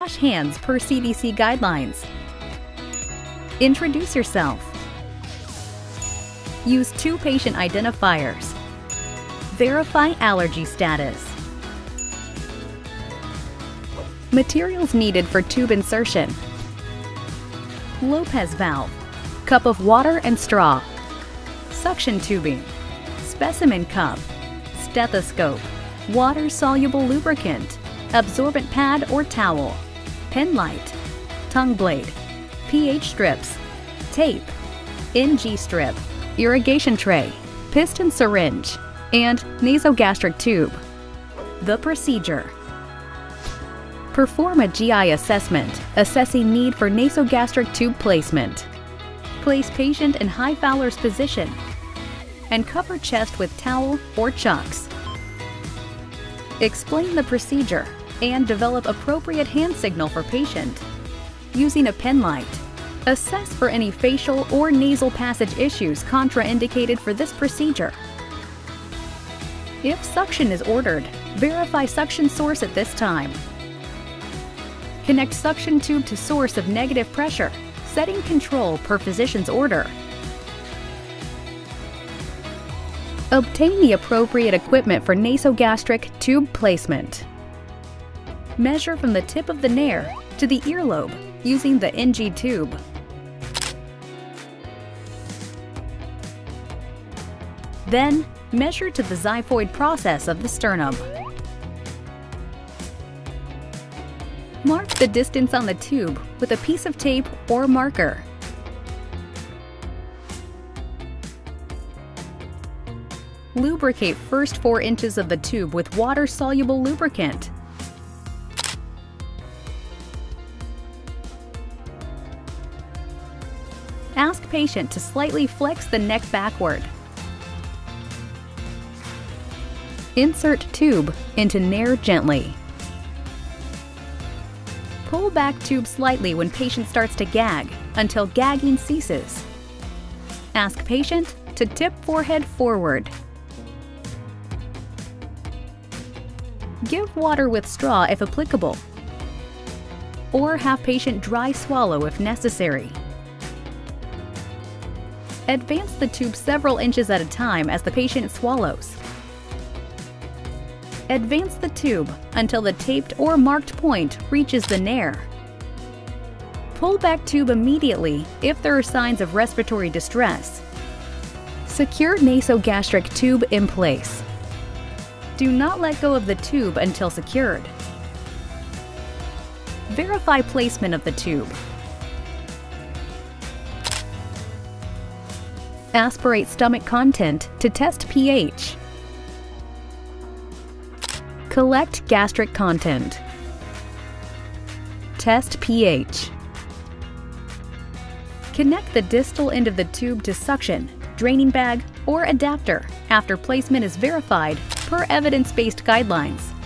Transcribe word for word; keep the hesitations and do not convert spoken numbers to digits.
Wash hands per C D C guidelines. Introduce yourself. Use two patient identifiers. Verify allergy status. Materials needed for tube insertion: Lopez valve, cup of water and straw, suction tubing, specimen cup, stethoscope, water-soluble lubricant, absorbent pad or towel, pen light, tongue blade, pH strips, tape, N G strip, irrigation tray, piston syringe, and nasogastric tube. The procedure: perform a G I assessment, assessing need for nasogastric tube placement. Place patient in High Fowler's position and cover chest with towel or chucks. Explain the procedure and develop appropriate hand signal for patient. Using a pen light, assess for any facial or nasal passage issues contraindicated for this procedure. If suction is ordered, verify suction source at this time. Connect suction tube to source of negative pressure, setting control per physician's order. Obtain the appropriate equipment for nasogastric tube placement. Measure from the tip of the nares to the earlobe using the N G tube. Then, measure to the xiphoid process of the sternum. Mark the distance on the tube with a piece of tape or marker. Lubricate first four inches of the tube with water-soluble lubricant. Ask patient to slightly flex the neck backward. Insert tube into nares gently. Pull back tube slightly when patient starts to gag until gagging ceases. Ask patient to tip forehead forward. Give water with straw if applicable, or have patient dry swallow if necessary. Advance the tube several inches at a time as the patient swallows. Advance the tube until the taped or marked point reaches the nares. Pull back tube immediately if there are signs of respiratory distress. Secure nasogastric tube in place. Do not let go of the tube until secured. Verify placement of the tube. Aspirate stomach content to test pH. Collect gastric content. Test pH. Connect the distal end of the tube to suction, draining bag, or adapter after placement is verified per evidence-based guidelines.